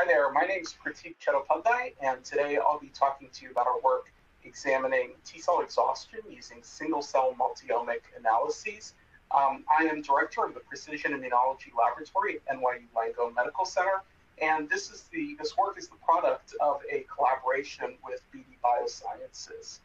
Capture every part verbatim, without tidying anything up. Hi there, my name is Pratip K. Chattopadhyay, and today I'll be talking to you about our work examining T-cell exhaustion using single-cell multi-omic analyses. Um, I am director of the Precision Immunology Laboratory at N Y U Langone Medical Center, and this is the this work is the product of a collaboration with B D Biosciences.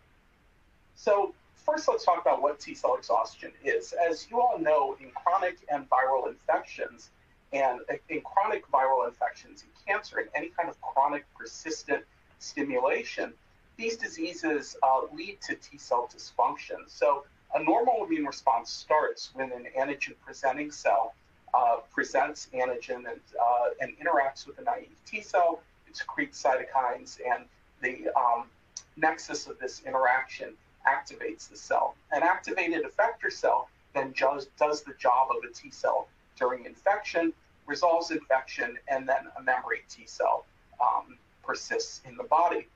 So first, let's talk about what T-cell exhaustion is. As you all know, in chronic and viral infections, and in chronic viral infections, in cancer, in any kind of chronic persistent stimulation, these diseases uh, lead to T-cell dysfunction. So a normal immune response starts when an antigen-presenting cell uh, presents antigen and, uh, and interacts with a naive T-cell. It secretes cytokines, and the um, nexus of this interaction activates the cell. An activated effector cell then just does the job of a T-cell during infection, resolves infection, and then a memory T-cell um, persists in the body.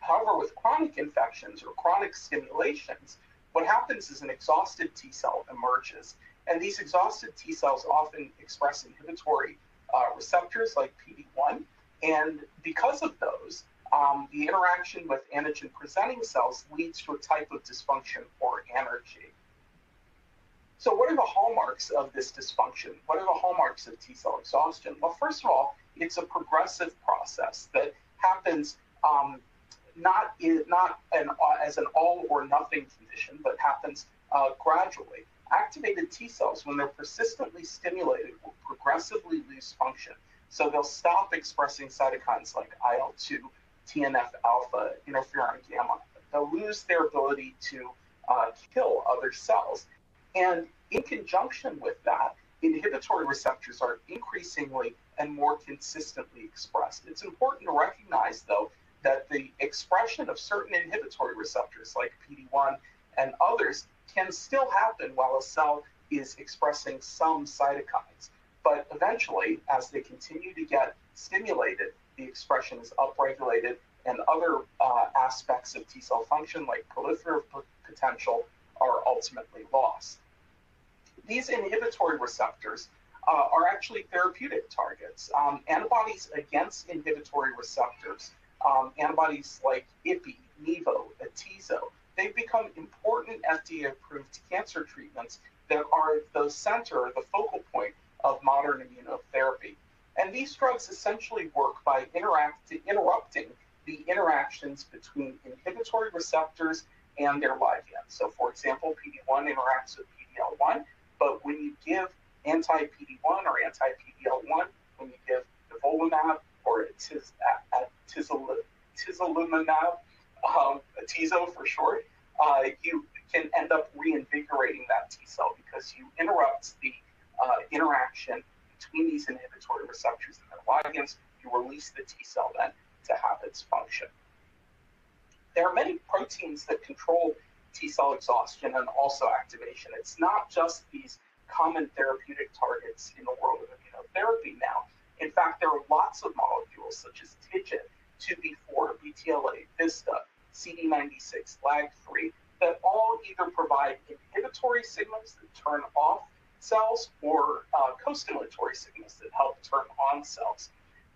However, with chronic infections or chronic stimulations, what happens is an exhausted T-cell emerges, and these exhausted T-cells often express inhibitory uh, receptors like P D one, and because of those, um, the interaction with antigen-presenting cells leads to a type of dysfunction or anergy. So what are the hallmarks of this dysfunction? What are the hallmarks of T-cell exhaustion? Well, first of all, it's a progressive process that happens um, not, in, not an, as an all or nothing condition, but happens uh, gradually. Activated T-cells, when they're persistently stimulated, will progressively lose function. So they'll stop expressing cytokines like I L two, T N F alpha, interferon-gamma. They'll lose their ability to uh, kill other cells. And in conjunction with that, inhibitory receptors are increasingly and more consistently expressed. It's important to recognize, though, that the expression of certain inhibitory receptors like P D one and others can still happen while a cell is expressing some cytokines. But eventually, as they continue to get stimulated, the expression is upregulated, and other uh, aspects of T-cell function like proliferative potential are ultimately lost. These inhibitory receptors uh, are actually therapeutic targets. Um, antibodies against inhibitory receptors, um, antibodies like Ipi, Nivo, Atezo, they've become important F D A-approved cancer treatments that are the center, the focal point of modern immunotherapy. And these drugs essentially work by interact interrupting the interactions between inhibitory receptors and their ligands. So, for example, P D one interacts with P D L one, but when you give anti-P D one or anti-P D L one, when you give Nivolumab or Atezolizumab, um, Atezo for short, uh, you can end up reinvigorating that T cell because you interrupt the uh, interaction between these inhibitory receptors and their ligands. You release the T cell then to have its function. There are many proteins that control T-cell exhaustion and also activation. It's not just these common therapeutic targets in the world of immunotherapy now. In fact, there are lots of molecules such as TIGIT, two B four, B T L A, VISTA, C D ninety-six, lag three, that all either provide inhibitory signals that turn off cells or uh, co-stimulatory signals that help turn on cells.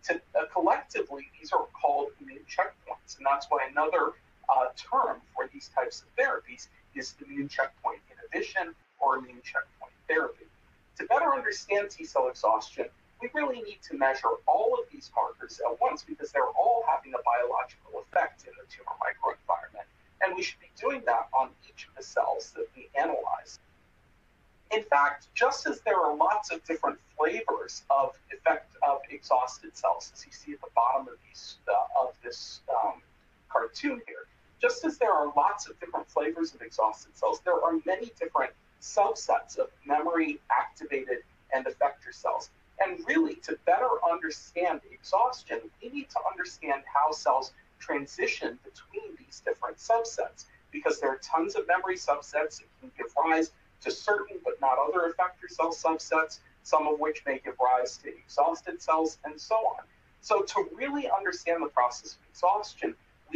To, uh, collectively, these are called immune checkpoints, and that's why another Uh, term for these types of therapies is immune checkpoint inhibition or immune checkpoint therapy. To better understand T-cell exhaustion, we really need to measure all of these markers at once because they're all having a biological effect in the tumor microenvironment, and we should be doing that on each of the cells that we analyze. In fact, just as there are lots of different flavors of effect of exhausted cells, as you see at the bottom of, these, uh, of this um, cartoon here, just as there are lots of different flavors of exhausted cells, there are many different subsets of memory-activated and effector cells. And really, to better understand exhaustion, we need to understand how cells transition between these different subsets, because there are tons of memory subsets that can give rise to certain but not other effector cell subsets, some of which may give rise to exhausted cells, and so on. So to really understand the process of exhaustion,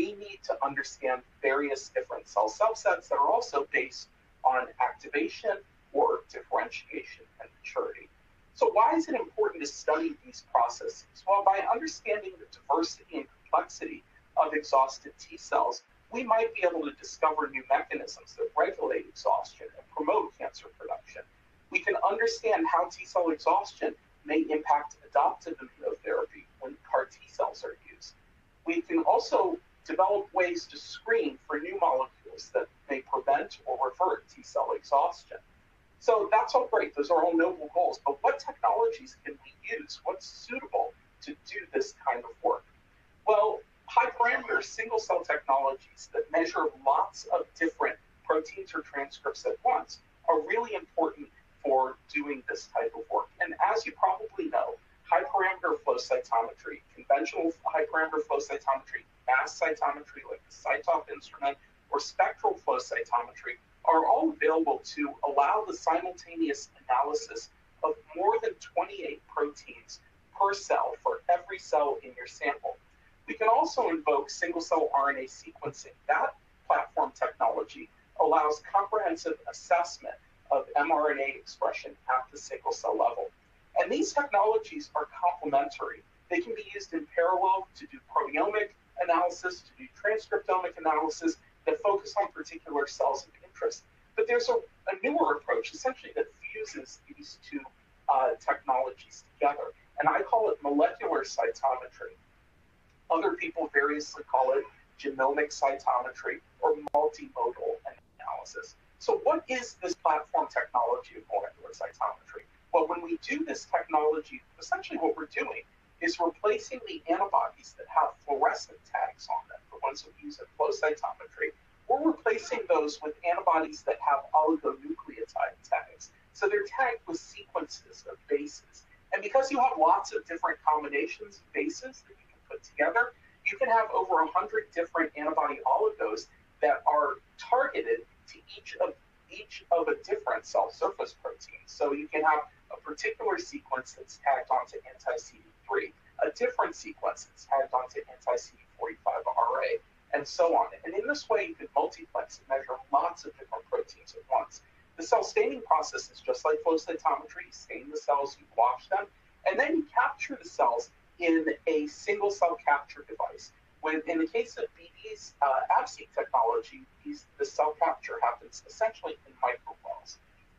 we need to understand various different cell subsets that are also based on activation or differentiation and maturity. So why is it important to study these processes? Well, by understanding the diversity and complexity of exhausted T cells, we might be able to discover new mechanisms that regulate exhaustion and promote cancer production. We can understand how T cell exhaustion may impact adoptive immunotherapy when CAR T cells are used. We can also develop ways to screen for new molecules that may prevent or revert T cell exhaustion. So that's all great. Those are all noble goals. But what technologies can we use? What's suitable to do this kind of work? Well, high-parameter single-cell technologies that measure lots of different proteins or transcripts at once are really important for doing this type of work. And as you probably know, high-parameter flow cytometry, conventional high-parameter flow cytometry, mass cytometry like the CyTOF instrument, or spectral flow cytometry are all available to allow the simultaneous analysis of more than twenty-eight proteins per cell for every cell in your sample. We can also invoke single-cell R N A sequencing. That platform technology allows comprehensive assessment of mRNA expression at the single-cell level. And these technologies are complementary. They can be used in parallel to do proteomic analysis, to do transcriptomic analysis that focus on particular cells of interest. But there's a, a newer approach, essentially, that fuses these two uh, technologies together. And I call it molecular cytometry. Other people variously call it genomic cytometry or multimodal analysis. So what is this platform technology of molecular cytometry? Well, when we do this technology, essentially what we're doing is replacing the antibodies that have fluorescent tags on them, the ones that we use in flow cytometry. We're replacing those with antibodies that have oligonucleotide tags. So they're tagged with sequences of bases. And because you have lots of different combinations of bases that you can put together, you can have over one hundred different antibody oligos that are targeted to each of each of a different cell surface protein. So you can have a particular sequence that's tagged onto anti-C D three, a different sequence that's tagged onto anti-C D forty-five R A, and so on. And in this way, you can multiplex and measure lots of different proteins at once. The cell staining process is just like flow cytometry. You stain the cells, you wash them, and then you capture the cells in a single cell capture device. When, in the case of B D's uh, AbSeq technology, these, the cell capture happens essentially in microwells.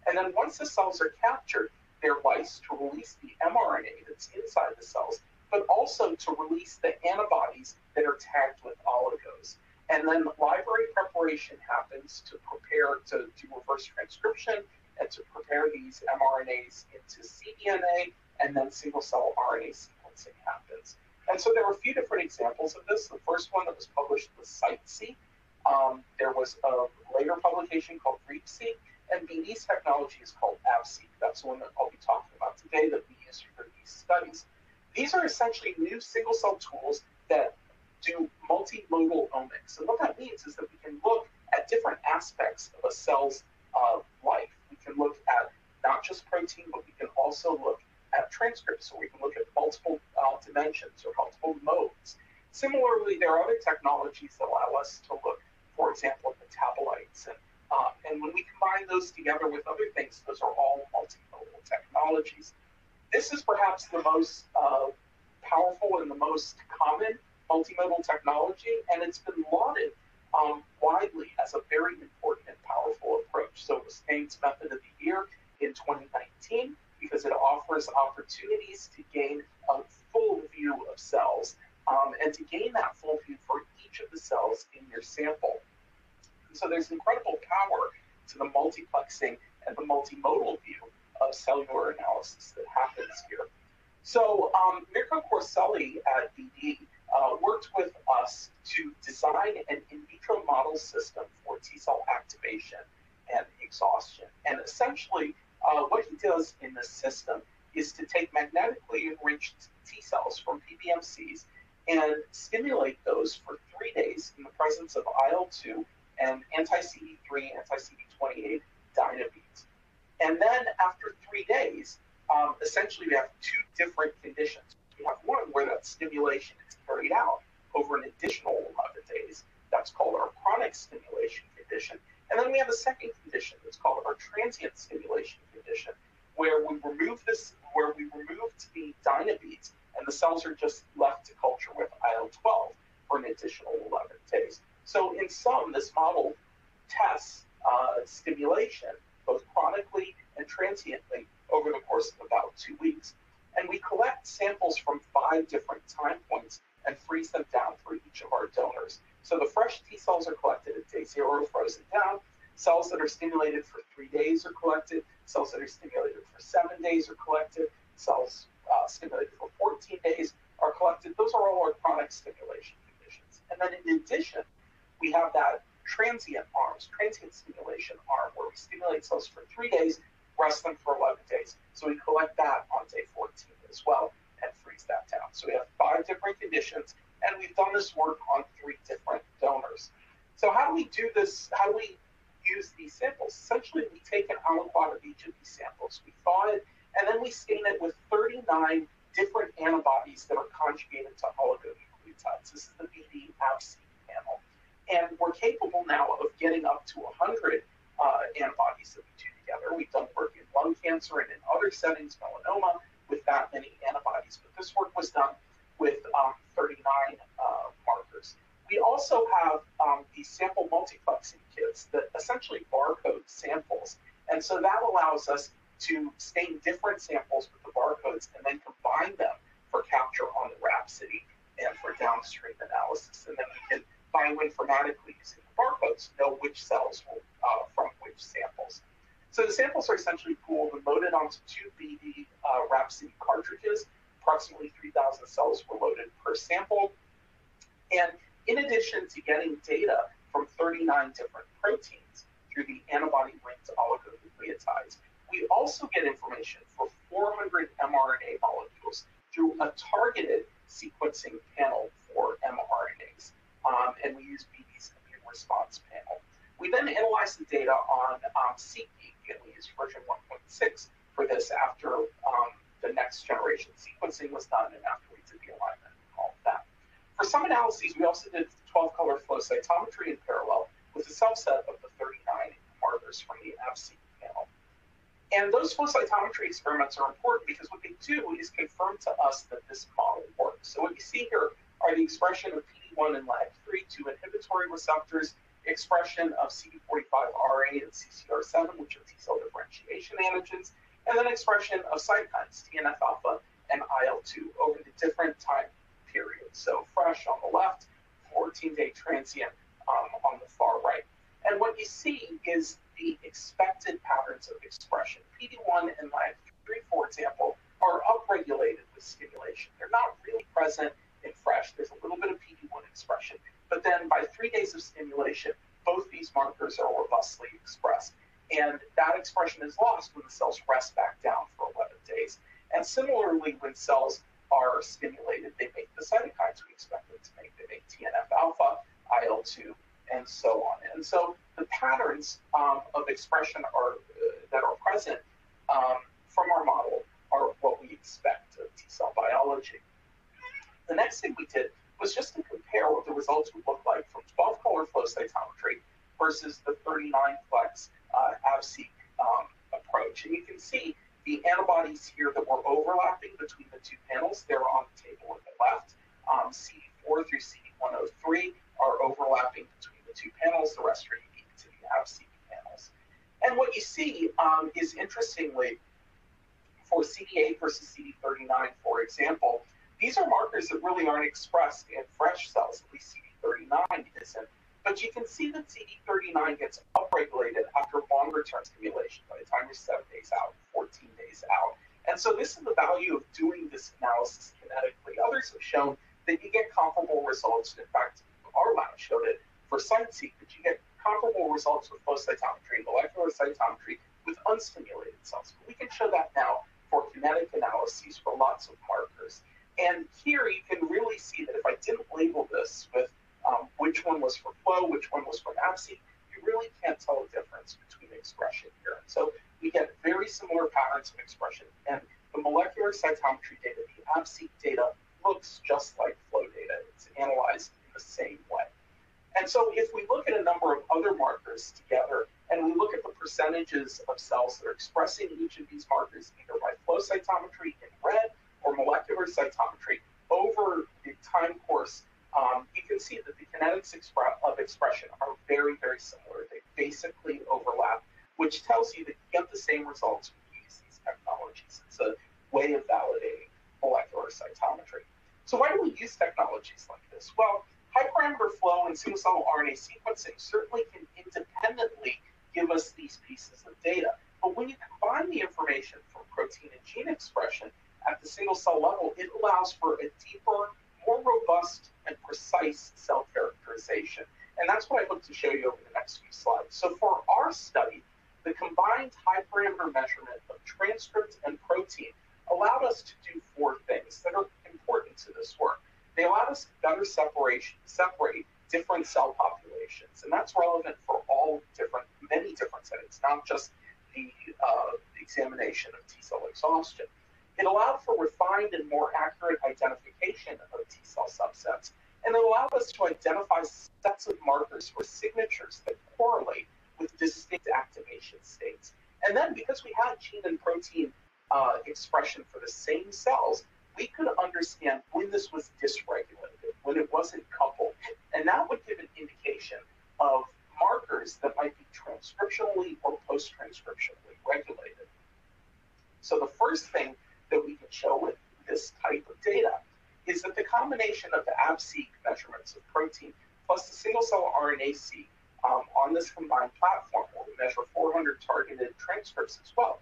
And then once the cells are captured, they're lysed to release the mRNA that's inside the cells, but also to release the antibodies that are tagged with oligos. And then library preparation happens to prepare to do reverse transcription and to prepare these mRNAs into cDNA, and then single-cell R N A sequencing happens. And so there were a few different examples of this. The first one that was published was Seq. Um, there was a later publication called Rhapsody, and B D's technology is called AbSeq. That's the one that I'll be talking about today that we use for these studies. These are essentially new single-cell tools that do multimodal omics. And what that means is that we can look at different aspects of a cell's uh, life. We can look at not just protein, but we can also look at transcripts, so we can look at multiple uh, dimensions or multiple modes. Similarly, there are other technologies that allow us to look, for example, at metabolites. And, uh, and when we combine those together with other things, those are all multimodal technologies. This is perhaps the most uh, powerful and the most common multimodal technology, and it's been lauded um, widely as a very important and powerful approach. So it was named Method of the Year in twenty nineteen. Because it offers opportunities to gain a full view of cells um, and to gain that full view for each of the cells in your sample. And so there's incredible power to the multiplexing and the multimodal view of cellular analysis that happens here. So um, Mirko Corselli at B D uh, worked with us to design an in vitro model system for T cell activation and exhaustion. And essentially, Uh, what he does in the system is to take magnetically enriched T cells from P B M Cs and stimulate those for three days in the presence of I L two and anti-C D three, anti-C D twenty-eight Dynabeads. And then after three days, um, essentially we have two different conditions. We have one where that stimulation is carried out over an additional eleven days. That's called our chronic stimulation condition. And then we have a second condition that's called our transient stimulation condition, where we remove this where we removed the Dynabeads, and the cells are just left to culture with I L twelve for an additional eleven days. So in sum, this model tests uh, stimulation, both chronically and transiently, over the course of about two weeks. And we collect samples from five different time points and freeze them down for each of our donors. So the fresh T cells are collected at day zero, frozen down. Cells that are stimulated for three days are collected. Cells that are stimulated for seven days are collected. Cells uh, stimulated for fourteen days are collected. Those are all our chronic stimulation conditions. And then in addition, we have that transient arms, transient stimulation arm, where we stimulate cells for three days, rest them for eleven days. So we collect that on day fourteen as well and freeze that down. So we have five different conditions, and we've done this work on three different donors. So how do we do this? How do we use these samples? Essentially, we take an aliquot of each of these samples. We thaw it, and then we stain it with thirty-nine different antibodies that are conjugated to oligonucleotides. This is the B D AbSeq panel. And we're capable now of getting up to one hundred uh, antibodies that we do together. We've done work in lung cancer and in other settings, melanoma, with that many antibodies. But this work was done with um, thirty-nine uh, markers. We also have um, these sample multiplexing kits that essentially barcode samples. And so that allows us to stain different samples with the barcodes and then combine them for capture on the Rhapsody and for downstream analysis. And then we can bioinformatically using the barcodes know which cells will, uh, from which samples. So the samples are essentially pooled and loaded onto two B D uh, Rhapsody cartridges. Approximately three thousand cells were loaded per sample. And in addition to getting data from thirty-nine different proteins through the antibody-linked oligonucleotides, we also get information for four hundred mRNA molecules through a targeted sequencing panel for mRNAs. Um, and we use B D's immune response panel. We then analyze the data on um, Seq, and we use version one point six for this after um, the next generation sequencing was done and after we did the alignment and all of that. For some analyses, we also did twelve color flow cytometry in parallel with a subset of the thirty-nine markers from the AbSeq panel. And those flow cytometry experiments are important because what they do is confirm to us that this model works. So what you see here are the expression of P D one and L A G three, two inhibitory receptors, expression of C D forty-five R A and C C R seven, which are T-cell differentiation antigens, and then expression of cytokines, T N F alpha and I L two, over the different time periods. So fresh on the left, fourteen day transient um, on the far right. And what you see is the expected patterns of expression. P D one and L A G three, for example, are upregulated with stimulation. They're not really present in fresh. There's a little bit of P D one expression, but then by three days of stimulation, both these markers are robustly expressed, and that expression is lost when the cells rest back down for eleven days. And similarly, when cells are stimulated, they make the cytokines we expect them to make. They make T N F alpha, I L two, and so on. And so the patterns um, of expression are uh, that are present um, from our model are what we expect of T-cell biology. The next thing we did was just to compare what the results would look like from twelve color flow cytometry versus the thirty-nine plex uh, AbSeq um, approach. And you can see the antibodies here that were overlapping between the two panels. They're on the table on the left. Um, C D four through C D one oh three are overlapping between the two panels. The rest are unique to the AbSeq panels. And what you see um, is, interestingly, for C D eight versus C D thirty-nine, for example, these are markers that really aren't expressed in fresh cells, at least C D thirty-nine isn't. But you can see that C D thirty-nine gets upregulated after longer-term stimulation by the time you're seven days out, fourteen days out. And so this is the value of doing this analysis kinetically. Others have shown that you get comparable results. In fact, our lab showed it for CytSeq, that you get comparable results with flow cytometry and molecular cytometry with unstimulated cells. But we can show that now for kinetic analyses for lots of markers. And here you can really see that if I didn't label this with um, which one was for flow, which one was for AbSeq, you really can't tell the difference between expression here. And so we get very similar patterns of expression. And the molecular cytometry data, the AbSeq data, looks just like flow data. It's analyzed in the same way. And so if we look at a number of other markers together, and we look at the percentages of cells that are expressing each of these markers, either by flow flow cytometry in red or molecular cytometry over the time course, um, you can see that the kinetics expre- of expression are very, very similar. They basically overlap, which tells you that you get the same results when you use these technologies. It's a way of validating molecular cytometry. So why do we use technologies like this? Well, high-parameter flow and single-cell R N A sequencing certainly can independently give us these pieces of data. But when you combine the information from protein and gene expression at the single-cell level, it allows for a deeper, more robust, and precise cell characterization. And that's what I hope to show you over the next few slides. So for our study, the combined high-parameter measurement of transcript and protein allowed us to do four things that are important to this work. They allowed us to better separation, separate different cell populations, and that's relevant for all different, many different settings, not just the uh, examination of T-cell exhaustion. It allowed for refined and more accurate identification of T-cell subsets, and it allowed us to identify sets of markers or signatures that correlate with distinct activation states. And then, because we had gene and protein uh, expression for the same cells, we could understand when this was dysregulated, when it wasn't coupled, and that would give an indication of markers that might be transcriptionally or post-transcriptionally regulated. So the first thing that we can show with this type of data is that the combination of the AbSeq measurements of protein plus the single-cell R N A-seq um, on this combined platform, where we measure four hundred targeted transcripts as well,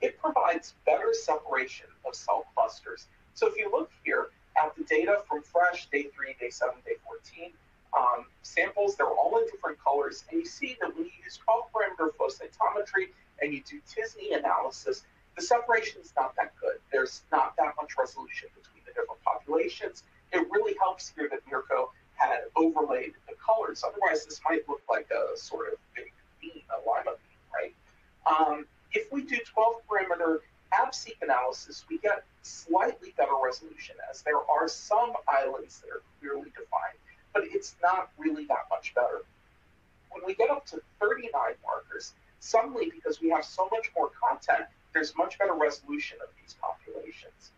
it provides better separation of cell clusters. So if you look here at the data from fresh, day three, day seven, day fourteen, um, samples, they're all in different colors. And you see that when you use twelve-parameter flow cytometry and you do T I S N I analysis, the separation is not that good. There's not that much resolution between the different populations. It really helps here that Mirko had overlaid the colors. Otherwise, this might look like a sort of big bean, a lima bean, right? Um, if we do twelve-parameter AbSeq analysis, we get slightly better resolution, as there are some islands that are clearly defined, but it's not really that much better. When we get up to thirty-nine markers, suddenly, because we have so much more content, there's much better resolution of these populations.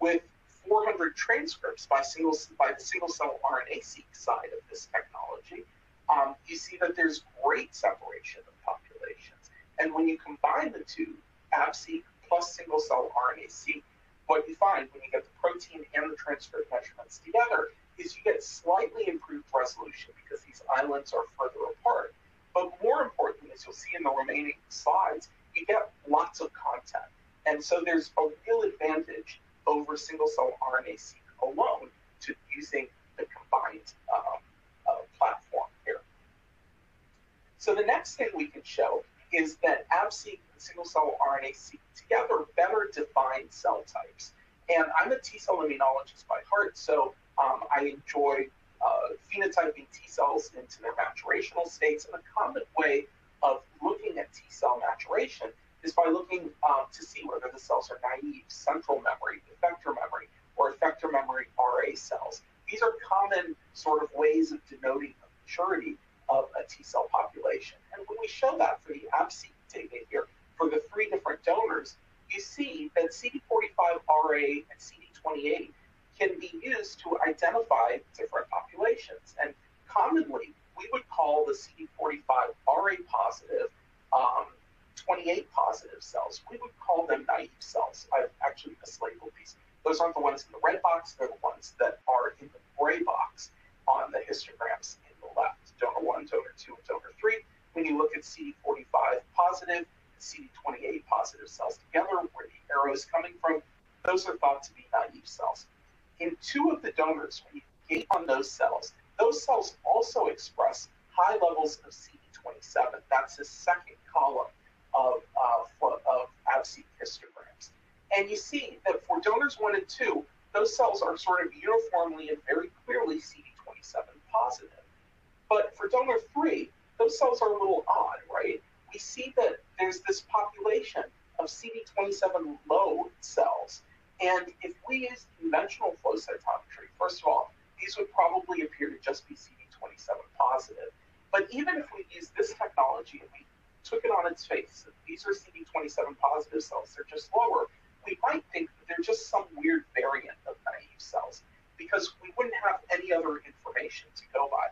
With four hundred transcripts by, single, by the single-cell R N A-seq side of this technology, um, you see that there's great separation of populations. And when you combine the two, AbSeq plus single-cell R N A-seq, what you find when you get the protein and the transcript measurements together is you get slightly improved resolution because these islands are further apart. But more importantly, as you'll see in the remaining slides, you get lots of content. And so there's a real advantage over single-cell R N A-seq alone to using the combined um, uh, platform here. So the next thing we can show is that AbSeq and single-cell R N A-seq together better define cell types. And I'm a T-cell immunologist by heart, so um, I enjoy uh, phenotyping T-cells into their maturational states. And a common way of looking at T-cell maturation is by looking um, to see whether the cells are naive, central memory, effector memory, or effector memory R A cells. These are common sort of ways of denoting the maturity of a T-cell population. And when we show that for the AbSeq data here, for the three different donors, you see that C D forty-five R A and C D twenty-eight can be used to identify different populations. And commonly, we would call the C D forty-five R A positive, um, twenty-eight positive cells. We would call them naive cells. I've actually mislabeled these. Those aren't the ones in the red box. They're the ones that are in the gray box on the histograms in the left. Donor one, donor two, and donor three. When you look at C D forty-five positive, C D twenty-eight positive cells together, where the arrow is coming from, those are thought to be naive cells. In two of the donors, when you gain on those cells, those cells also express high levels of C D twenty-seven. That's the second column of, uh, of AbSeq histograms. And you see that for donors one and two, those cells are sort of uniformly and very clearly C D twenty-seven positive. But for donor three, those cells are a little odd, right? We see that there's this population of C D twenty-seven low cells. And if we use conventional flow cytometry, first of all, these would probably appear to just be C D twenty-seven positive. But even if we use this technology and we took it on its face, that these are C D twenty-seven positive cells, they're just lower, we might think that they're just some weird variant of naive cells because we wouldn't have any other information to go by.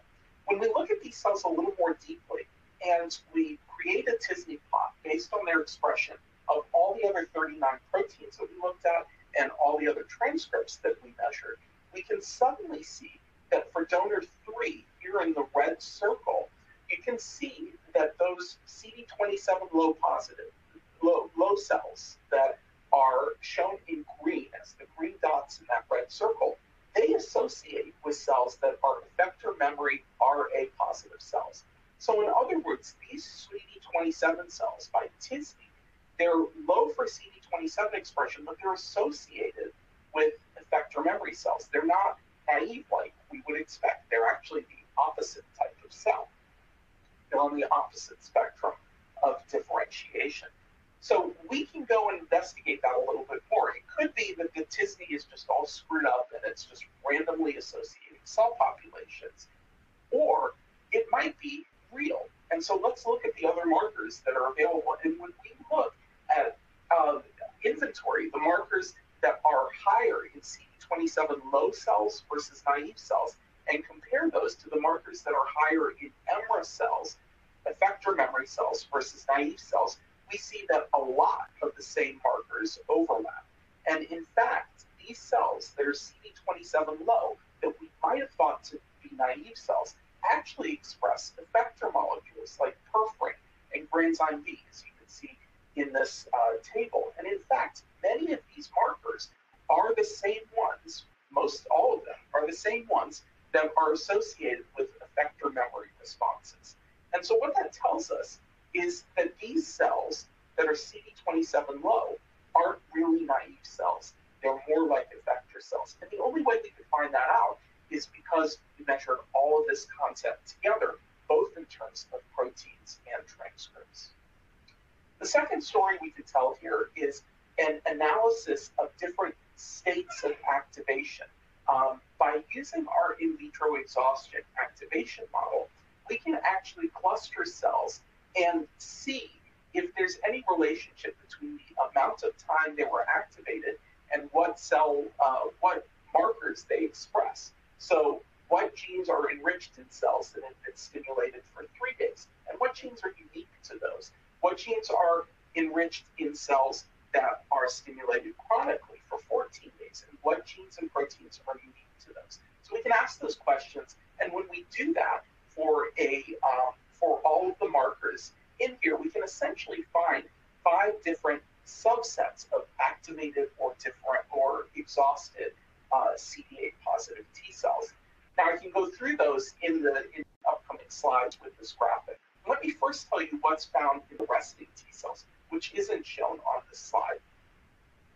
When we look at these cells a little more deeply and we create a T S N I plot based on their expression of all the other thirty-nine proteins that we looked at and all the other transcripts that we measured, we can suddenly see that for donor three, here in the red circle, you can see that those C D twenty-seven low positive, low, low cells that are shown in green as the green dots in that red circle, they associate with cells that are effector memory R A positive cells. So in other words, these C D twenty-seven cells by T S N I, they're low for C D twenty-seven expression, but they're associated with effector memory cells. They're not naive like we would expect. They're actually the opposite type of cell. They're on the opposite spectrum of differentiation. So we can go and investigate that a little bit more. It could be that the T S N I is just all screwed up and it's just randomly associating cell populations, or it might be real. And so let's look at the other markers that are available. And when we look at uh, inventory, the markers that are higher in C D twenty-seven low cells versus naive cells, and compare those to the markers that are higher in E M R A cells, effector memory cells versus naive cells, we see that a lot of the same markers overlap. And in fact, these cells that are C D twenty-seven low that we might have thought to be naive cells actually express effector molecules like perforin and granzyme B, as you can see in this uh, table. And in fact, many of these markers are the same ones, most all of them are the same ones that are associated with effector memory responses. And so what that tells us is that these cells that are C D twenty-seven low aren't really naive cells. They're more like effector cells. And the only way we could find that out is because we measured all of this content together, both in terms of proteins and transcripts. The second story we could tell here is an analysis of different states of activation. Um, by using our in vitro exhaustion activation model, we can actually cluster cells and see if there's any relationship between the amount of time they were activated and what cell, uh, what markers they express. So what genes are enriched in cells that have been stimulated for three days, and what genes are unique to those? What genes are enriched in cells that are stimulated chronically for fourteen days, and what genes and proteins are unique to those? So we can ask those questions, and when we do that for a um, for all of the markers in here, we can essentially find five different subsets of activated or different or exhausted Uh, C D eight positive T cells. Now I can go through those in the, in the upcoming slides with this graphic. Let me first tell you what's found in the resting T cells, which isn't shown on this slide.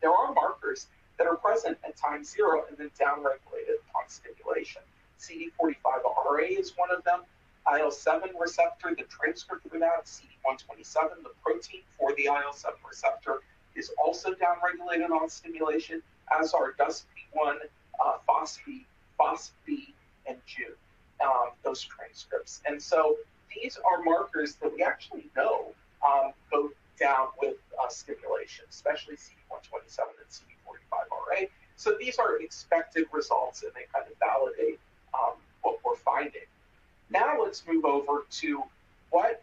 There are markers that are present at time zero and then downregulated upon stimulation. C D forty-five R A is one of them, I L seven receptor, the transcript for that, C D one twenty-seven, the protein for the I L seven receptor, is also downregulated on stimulation, as are D U S P one, uh, FosB, FosB, and J U, um, those transcripts. And so these are markers that we actually know um, go down with uh, stimulation, especially C D one twenty-seven and C D forty-five R A. So these are expected results, and they kind of validate um, what we're finding. Now let's move over to what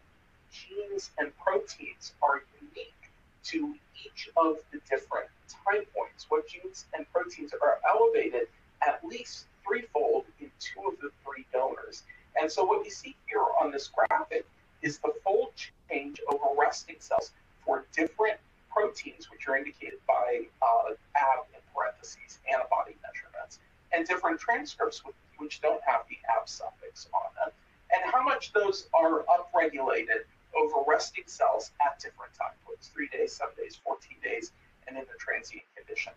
genes and proteins are unique to each of the different time points. What genes and proteins are elevated at least threefold in two of the three donors. And so what you see here on this graphic is the fold change over resting cells for different proteins, which are indicated by uh, A B in parentheses, antibody measurements, and different transcripts which don't have the A B suffix on them, and how much those are upregulated over resting cells at different time points, three days, seven days, fourteen days, and in the transient condition.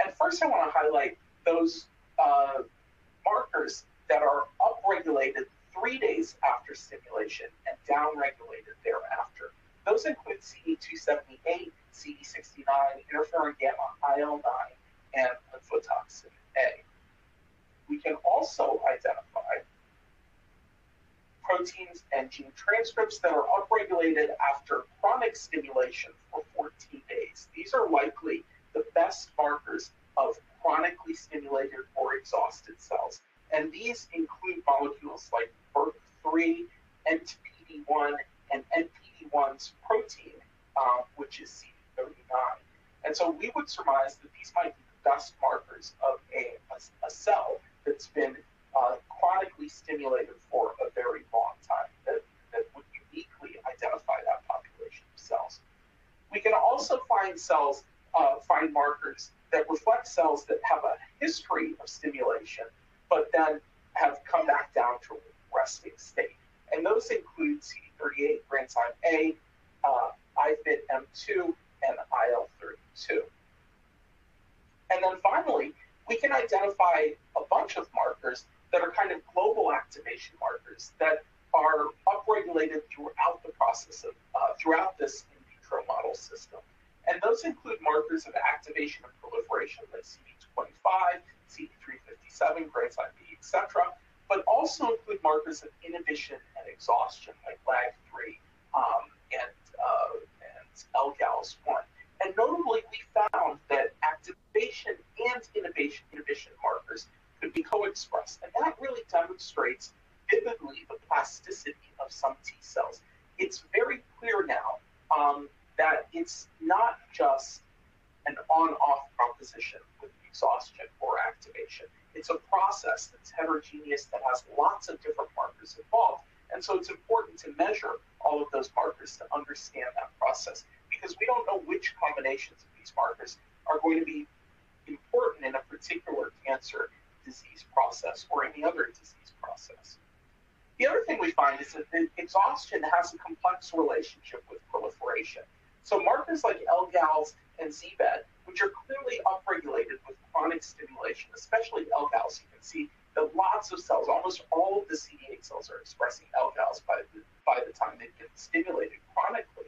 And first I want to highlight those uh, markers that are upregulated three days after stimulation and downregulated thereafter. Those include C D two seventy-eight, C D sixty-nine, interferon-gamma, I L nine, and lymphotoxin A. We can also identify proteins and gene transcripts that are upregulated after chronic stimulation for fourteen days. These are likely the best markers of chronically stimulated or exhausted cells. And these include molecules like B R C three, N P D one, and N P D one's protein, um, which is C D thirty-nine. And so we would surmise that these might be the best markers of a, a, a cell that's been uh, chronically stimulated for a very long time, that, that would uniquely identify that population of cells. We can also find cells, uh, find markers that reflect cells that have a history of stimulation, but then have come back down to a resting state. And those include C D thirty-eight, granzyme A, uh, I F I T M two, and I L thirty-two. And then finally, we can identify a bunch of markers that are kind of global activation markers that are upregulated throughout the process of, uh, throughout this in vitro model system. And those include markers of activation and proliferation like C D twenty-five, C D three fifty-seven, granzyme B, et cetera, but also include markers of inhibition and exhaustion like lag three um, and, uh, and L G A L S one. And notably, we found that activation and inhibition, inhibition markers could be co-expressed. And that really demonstrates vividly the plasticity of some T cells. It's very clear now um, that it's not just an on-off proposition with exhaustion or activation. It's a process that's heterogeneous, that has lots of different markers involved. And so it's important to measure all of those markers to understand that process, because we don't know which combinations of these markers are going to be important in a particular cancer disease process or any other disease process. The other thing we find is that exhaustion has a complex relationship with proliferation. So markers like L G A Ls and Z B E D, which are clearly upregulated with chronic stimulation, especially L G A Ls, you can see that lots of cells, almost all of the C D eight cells are expressing L G A Ls by the, by the time they've been stimulated chronically.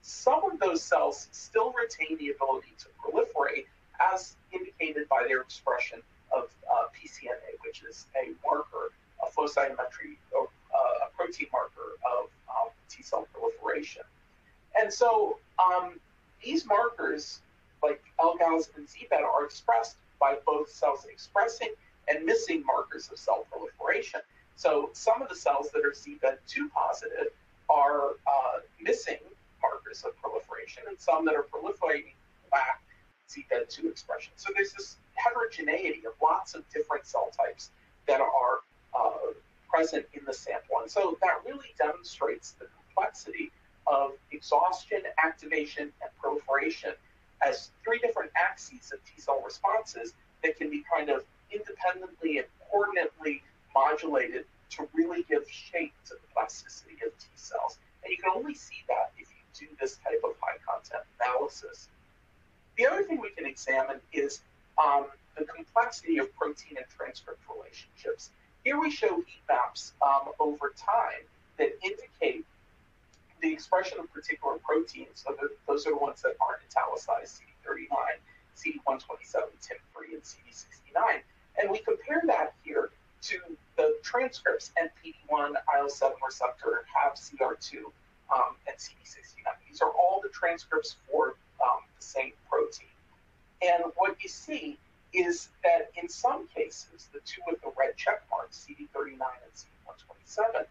Some of those cells still retain the ability to proliferate, as indicated by their expression of uh, P C M A, which is a marker, a flow cytometry, or uh, a protein marker of um, T cell proliferation. And so um, these markers, like L G A Ls and Z B E D, are expressed by both cells expressing and missing markers of cell proliferation. So some of the cells that are Z B E D two positive are uh, missing markers of proliferation, and some that are proliferating lack Z B E D two expression. So there's this heterogeneity of lots of different cell types that are uh, present in the sample. And so that really demonstrates the complexity of exhaustion, activation, and proliferation as three different axes of T cell responses that can be kind of independently and coordinately modulated to really give shape to the plasticity of T cells. And you can only see that if you do this type of high content analysis. The other thing we can examine is um, the complexity of protein and transcript relationships. Here we show heat maps um, over time that indicate the expression of particular proteins. So those are the ones that aren't italicized, C D thirty-nine, C D one twenty-seven, T I M three, and C D sixty-nine. And we compare that here to the transcripts N P D one, I L seven receptor, H A B C R two, um, and C D sixty-nine. These are all the transcripts for um, the same protein. And what you see is that in some cases, the two with the red check marks, C D thirty-nine and C D one twenty-seven,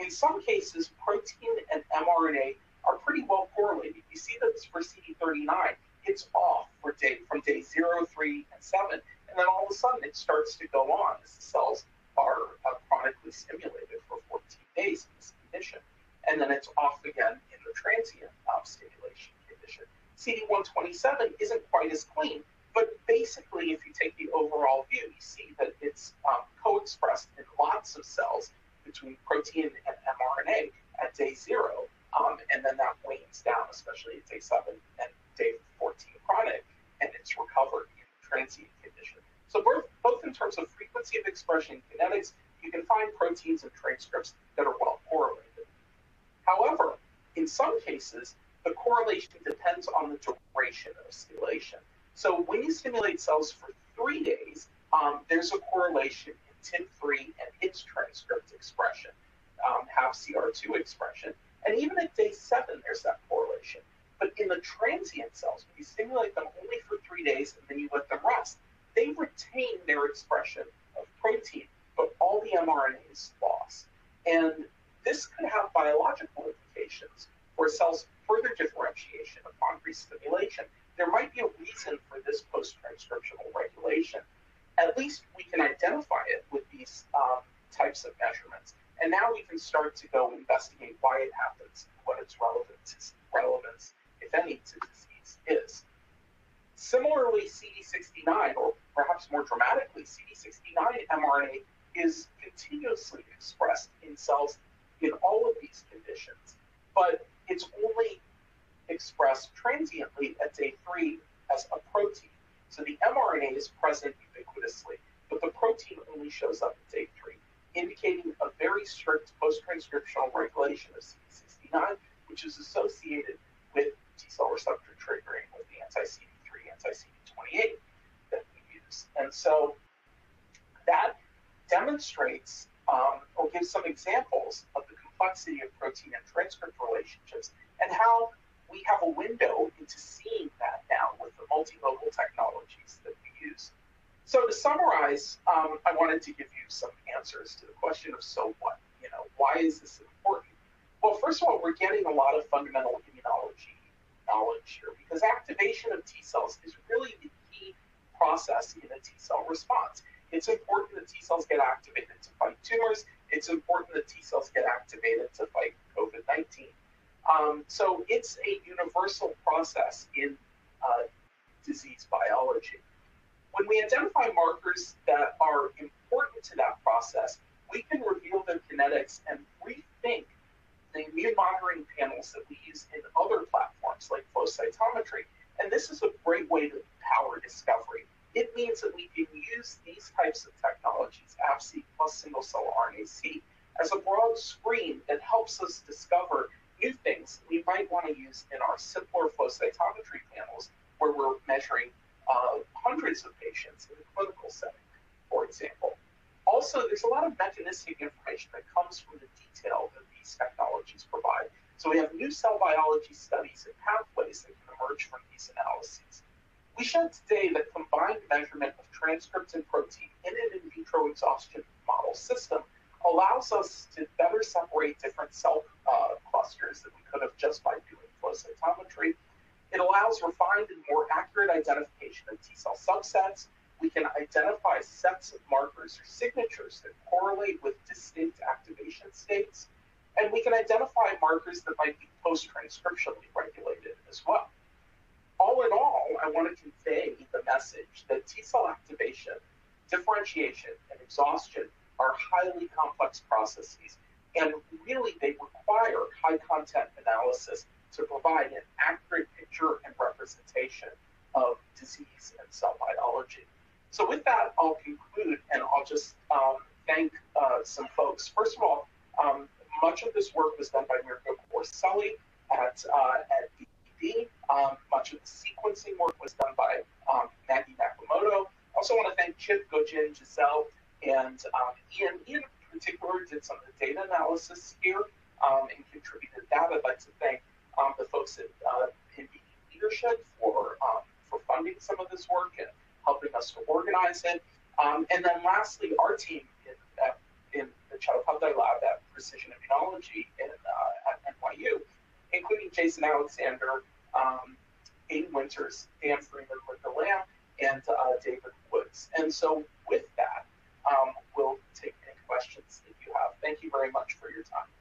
in some cases, protein and mRNA are pretty well correlated. You see that for C D thirty-nine, it's off for day, from day zero, three, and seven, and then all of a sudden it starts to go on as the cells are uh, chronically stimulated for fourteen days in this condition, and then it's off again in the transient um, stimulation condition. C D one twenty-seven isn't quite as clean, but basically if you take the overall view, you see that it's um, co-expressed in lots of cells between protein and mRNA at day zero, um, and then that wanes down, especially at day seven and day fourteen chronic, and it's recovered in transient condition. So both, both in terms of frequency of expression and kinetics, you can find proteins and transcripts that are well correlated. However, in some cases, the correlation depends on the duration of stimulation. So when you stimulate cells for three days, um, there's a correlation T I M three and its transcript expression, um, H A B C R two expression. And even at day seven, there's that correlation. But in the transient cells, when you stimulate them only for three days and then you let them rest, they retain their expression of protein, but all the mRNA is lost. And this could have biological implications for cells' further differentiation upon re-stimulation. There might be a reason for this post-transcriptional regulation. At least we can identify it with these um, types of measurements. And now we can start to go investigate why it happens and what its relevance, relevance, if any, to disease is. Similarly, C D sixty-nine, or perhaps more dramatically, C D sixty-nine mRNA is continuously expressed in cells in all of these conditions, but it's only expressed transiently at day three as a protein. So the mRNA is present ubiquitously, but the protein only shows up at day three, indicating a very strict post-transcriptional regulation of C D sixty-nine, which is associated with T-cell receptor triggering with the anti-C D three, anti-C D twenty-eight that we use. And so that demonstrates um, or gives some examples of the complexity of protein and transcript relationships and how we have a window into seeing that now with the multimodal technologies that we use. So to summarize, um, I wanted to give you some answers to the question of so what? You know, why is this important? Well, first of all, we're getting a lot of fundamental immunology knowledge here because activation of T cells is really the key process in a T cell response. It's important that T cells get activated to fight tumors. It's important that T cells get activated to fight COVID nineteen. Um, so it's a universal process in uh, disease biology. When we identify markers that are important to that process, we can reveal their kinetics and rethink the immune monitoring panels that we use in other platforms like flow cytometry. And this is a great way to power discovery. It means that we can use these types of technologies, AbSeq plus single-cell R N A-seq, as a broad screen that helps us discover new things we might want to use in our simpler flow cytometry panels where we're measuring uh, hundreds of patients in the clinical setting, for example. Also, there's a lot of mechanistic information that comes from the detail that these technologies provide. So we have new cell biology studies and pathways that can emerge from these analyses. We showed today that combined measurement of transcripts and protein in an in vitro exhaustion model system allows us to better separate different cell uh, clusters than we could have just by doing flow cytometry. It allows refined and more accurate identification of T cell subsets. We can identify sets of markers or signatures that correlate with distinct activation states. And we can identify markers that might be post-transcriptionally regulated as well. All in all, I want to convey the message that T cell activation, differentiation, and exhaustion are highly complex processes, and really they require high content analysis to provide an accurate picture and representation of disease and cell biology. So with that, I'll conclude, and I'll just um, thank uh, some folks. First of all, um, much of this work was done by Mirko Corselli at, uh, at B D. Um, much of the sequencing work was done by um, Maggie Nakamoto. I also want to thank Chip, Gojin, Giselle, and um, Ian. Ian in particular did some of the data analysis here um, and contributed that. I'd like to thank um, the folks at uh, in B D Leadership for, um, for funding some of this work and helping us to organize it. Um, and then lastly, our team in, at, in the Chattopadhyay Lab at Precision Immunology in, uh, at N Y U, including Jason Alexander, um, Aiden Winters, Dan Freeman, Linda Lamb, and uh, David Woods. And so with that, Um, we'll take any questions that you have. Thank you very much for your time.